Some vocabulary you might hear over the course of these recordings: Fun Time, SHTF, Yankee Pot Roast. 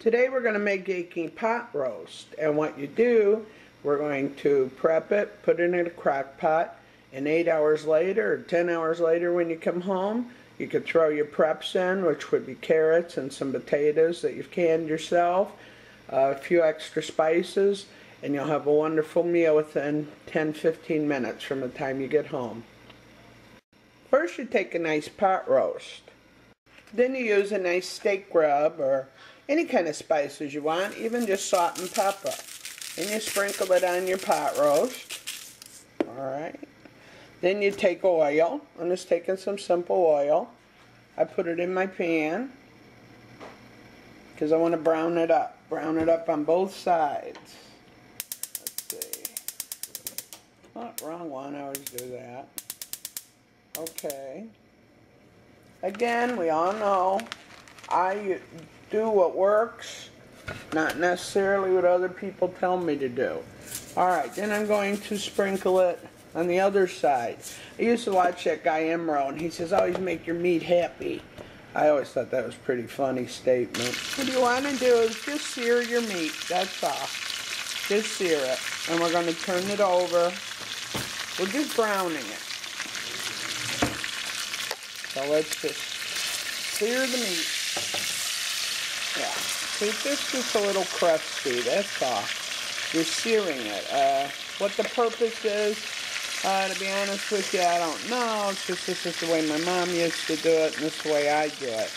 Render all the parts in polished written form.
Today we're going to make Yankee pot roast, and what you do, we're going to prep it, put it in a crock pot, and 8 hours later or 10 hours later when you come home, you could throw your preps in, which would be carrots and some potatoes that you've canned yourself, a few extra spices, and you'll have a wonderful meal within 10-15 minutes from the time you get home. First you take a nice pot roast. Then you use a nice steak rub or any kind of spices you want, even just salt and pepper. And you sprinkle it on your pot roast. Alright. Then you take oil. I'm just taking some simple oil. I put it in my pan because I want to brown it up. Brown it up on both sides. Let's see. Oh, wrong one. I always do that. Okay. Again, we all know I do what works, not necessarily what other people tell me to do. Alright, then I'm going to sprinkle it on the other side. I used to watch that guy Imro, and he says, always make your meat happy. I always thought that was a pretty funny statement. What you want to do is just sear your meat, that's all. Just sear it, and we're going to turn it over. We're just browning it. So let's just sear the meat. Yeah, see, this is just a little crusty, that's all. You're searing it. What the purpose is, to be honest with you, I don't know. It's just this is the way my mom used to do it, and this is the way I do it.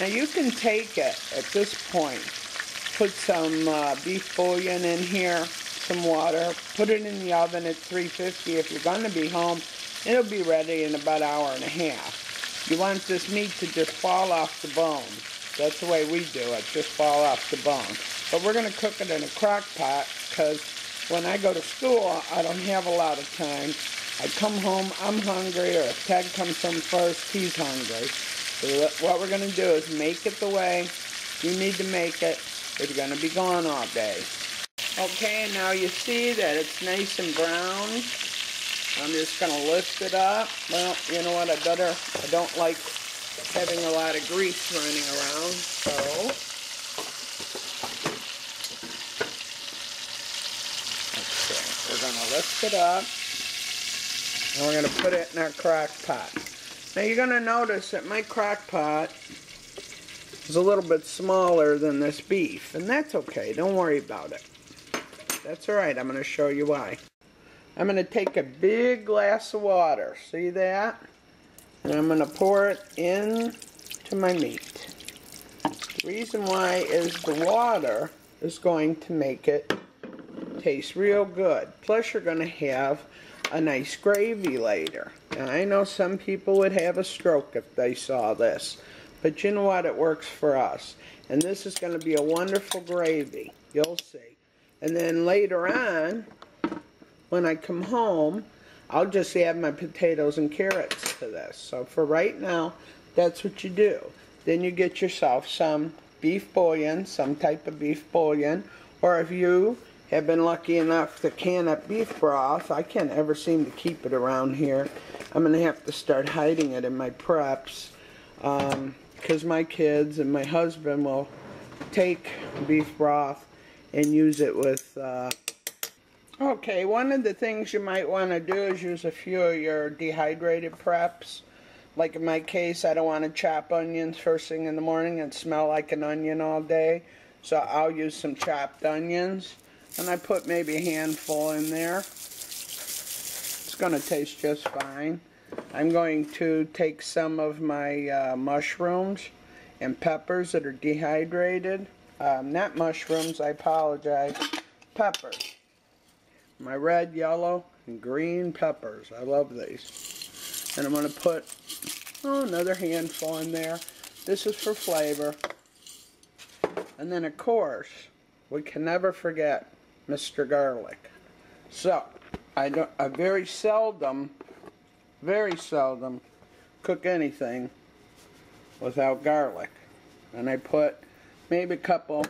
Now you can take it at this point, put some beef bouillon in here, some water, put it in the oven at 350. If you're going to be home, it'll be ready in about an hour and a half. You want this meat to just fall off the bone. That's the way we do it, just fall off the bone. But we're going to cook it in a crock pot because when I go to school, I don't have a lot of time. I come home, I'm hungry, or if Ted comes home first, he's hungry. So what we're going to do is make it the way you need to make it. It's going to be gone all day. Okay, now you see that it's nice and brown. I'm just going to lift it up. Well, you know what, I don't like having a lot of grease running around, so okay, we're going to lift it up, and we're going to put it in our crock pot. Now you're going to notice that my crock pot is a little bit smaller than this beef, and that's okay, don't worry about it. That's alright, I'm going to show you why. I'm going to take a big glass of water, see that? And I'm going to pour it into my meat. The reason why is the water is going to make it taste real good. Plus you're going to have a nice gravy later. Now I know some people would have a stroke if they saw this, but you know what, it works for us. And this is going to be a wonderful gravy, you'll see. And then later on, when I come home, I'll just add my potatoes and carrots to this. So for right now, that's what you do. Then you get yourself some beef bouillon, some type of beef bouillon, or if you have been lucky enough to can up beef broth, I can't ever seem to keep it around here. I'm going to have to start hiding it in my preps because my kids and my husband will take beef broth and use it with... Okay, one of the things you might want to do is use a few of your dehydrated preps. Like in my case, I don't want to chop onions first thing in the morning and smell like an onion all day. So I'll use some chopped onions. And I put maybe a handful in there. It's going to taste just fine. I'm going to take some of my mushrooms and peppers that are dehydrated. Not mushrooms, I apologize. Peppers. My red, yellow, and green peppers. I love these. And I'm going to put another handful in there. This is for flavor. And then, of course, we can never forget Mr. Garlic. So, I very seldom cook anything without garlic. And I put maybe a couple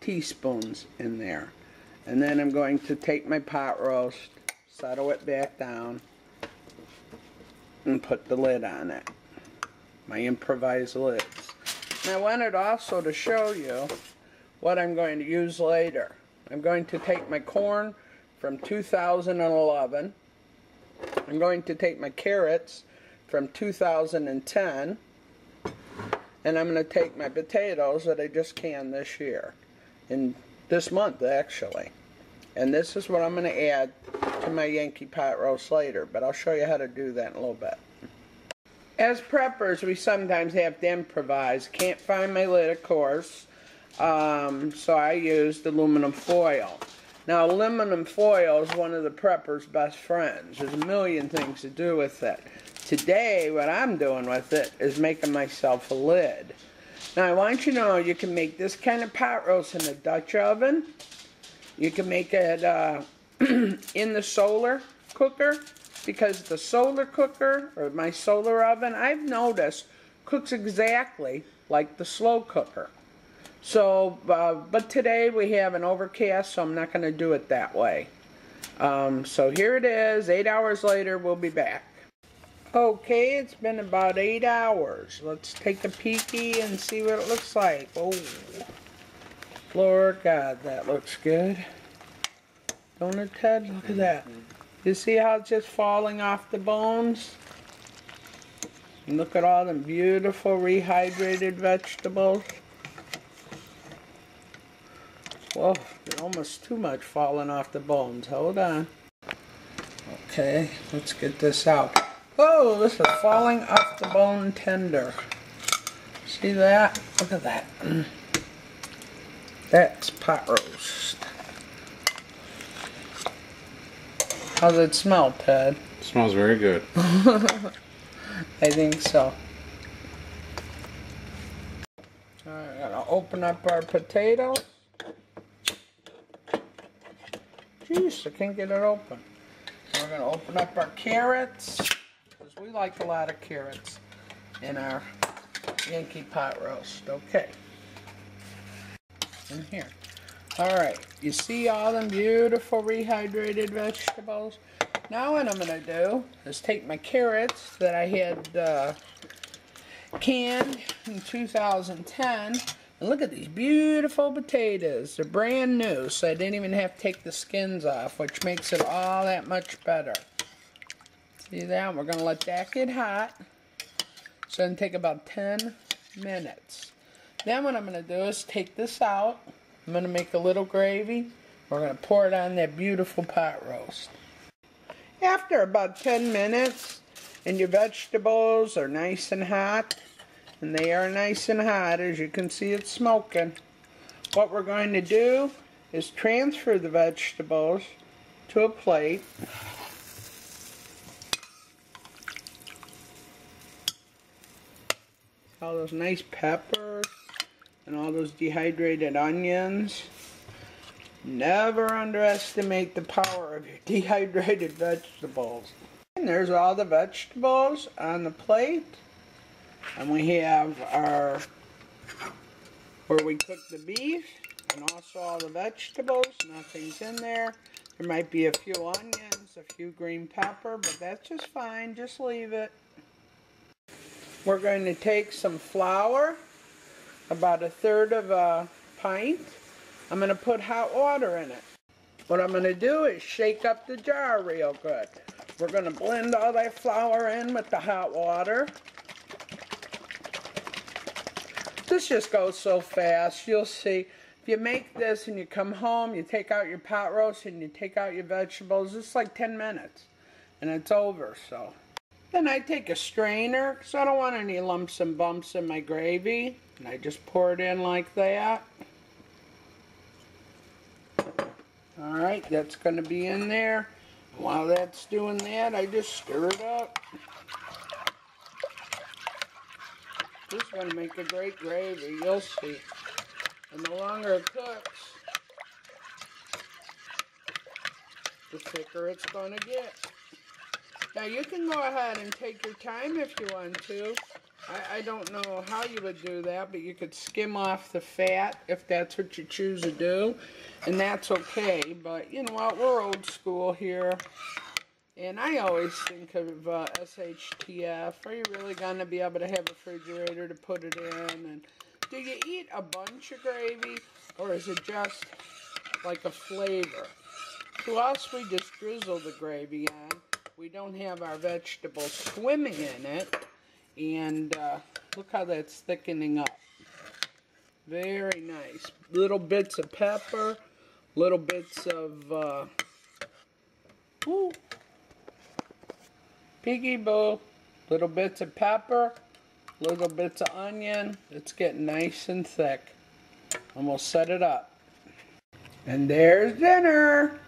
teaspoons in there. And then I'm going to take my pot roast, settle it back down, and put the lid on it. My improvised lids. And I wanted also to show you what I'm going to use later. I'm going to take my corn from 2011. I'm going to take my carrots from 2010. And I'm going to take my potatoes that I just canned this year. In this month, actually. And this is what I'm going to add to my Yankee pot roast later. But I'll show you how to do that in a little bit. As preppers, we sometimes have to improvise. Can't find my lid, of course. So I used aluminum foil. Now, aluminum foil is one of the prepper's best friends. There's a million things to do with it. Today, what I'm doing with it is making myself a lid. Now, I want you to know you can make this kind of pot roast in a Dutch oven. You can make it in the solar cooker, because the solar cooker, or my solar oven, I've noticed, cooks exactly like the slow cooker. So, but today we have an overcast, so I'm not going to do it that way. So here it is. 8 hours later, we'll be back. Okay, it's been about 8 hours. Let's take a peeky and see what it looks like. Oh, Lord God, that looks good. Don't it, Ted? Look at that. You see how it's just falling off the bones? And look at all them beautiful rehydrated vegetables. Whoa, almost too much falling off the bones. Hold on. Okay, let's get this out. Whoa, this is falling off the bone tender. See that? Look at that. That's pot roast. How does it smell, Ted? It smells very good. I think so. Alright, I'm gonna open up our potatoes. Jeez, I can't get it open. We're going to open up our carrots, because we like a lot of carrots in our Yankee pot roast. Okay. In here. Alright, you see all them beautiful rehydrated vegetables? Now what I'm going to do is take my carrots that I had canned in 2010. And look at these beautiful potatoes. They're brand new, so I didn't even have to take the skins off, which makes it all that much better. See that? We're going to let that get hot. It's going to take about 10 minutes. Then what I'm going to do is take this out. I'm going to make a little gravy. We're going to pour it on that beautiful pot roast. After about 10 minutes, and your vegetables are nice and hot, and they are nice and hot, as you can see it's smoking. What we're going to do is transfer the vegetables to a plate. All those nice peppers and all those dehydrated onions. Never underestimate the power of your dehydrated vegetables. And there's all the vegetables on the plate. And we have our, where we cook the beef, and also all the vegetables. Nothing's in there. There might be a few onions, a few green pepper, but that's just fine. Just leave it. We're going to take some flour, about 1/3 of a pint. I'm going to put hot water in it. What I'm going to do is shake up the jar real good. We're going to blend all that flour in with the hot water. This just goes so fast, you'll see. If you make this and you come home, you take out your pot roast and you take out your vegetables, it's like 10 minutes and it's over. So then I take a strainer, because I don't want any lumps and bumps in my gravy, and I just pour it in like that. Alright, that's going to be in there. While that's doing that, I just stir it up. This is going to make a great gravy, you'll see. And the longer it cooks, the thicker it's going to get. Now you can go ahead and take your time if you want to. I don't know how you would do that, but you could skim off the fat if that's what you choose to do. And that's okay, but you know what, we're old school here. And I always think of SHTF. Are you really going to be able to have a refrigerator to put it in? And Do you eat a bunch of gravy, or is it just like a flavor? To us, we just drizzle the gravy on. We don't have our vegetables swimming in it. And look how that's thickening up. Very nice. Little bits of pepper, little bits of ooh, piggy boo, little bits of pepper, little bits of onion. It's getting nice and thick. And we'll set it up. And there's dinner.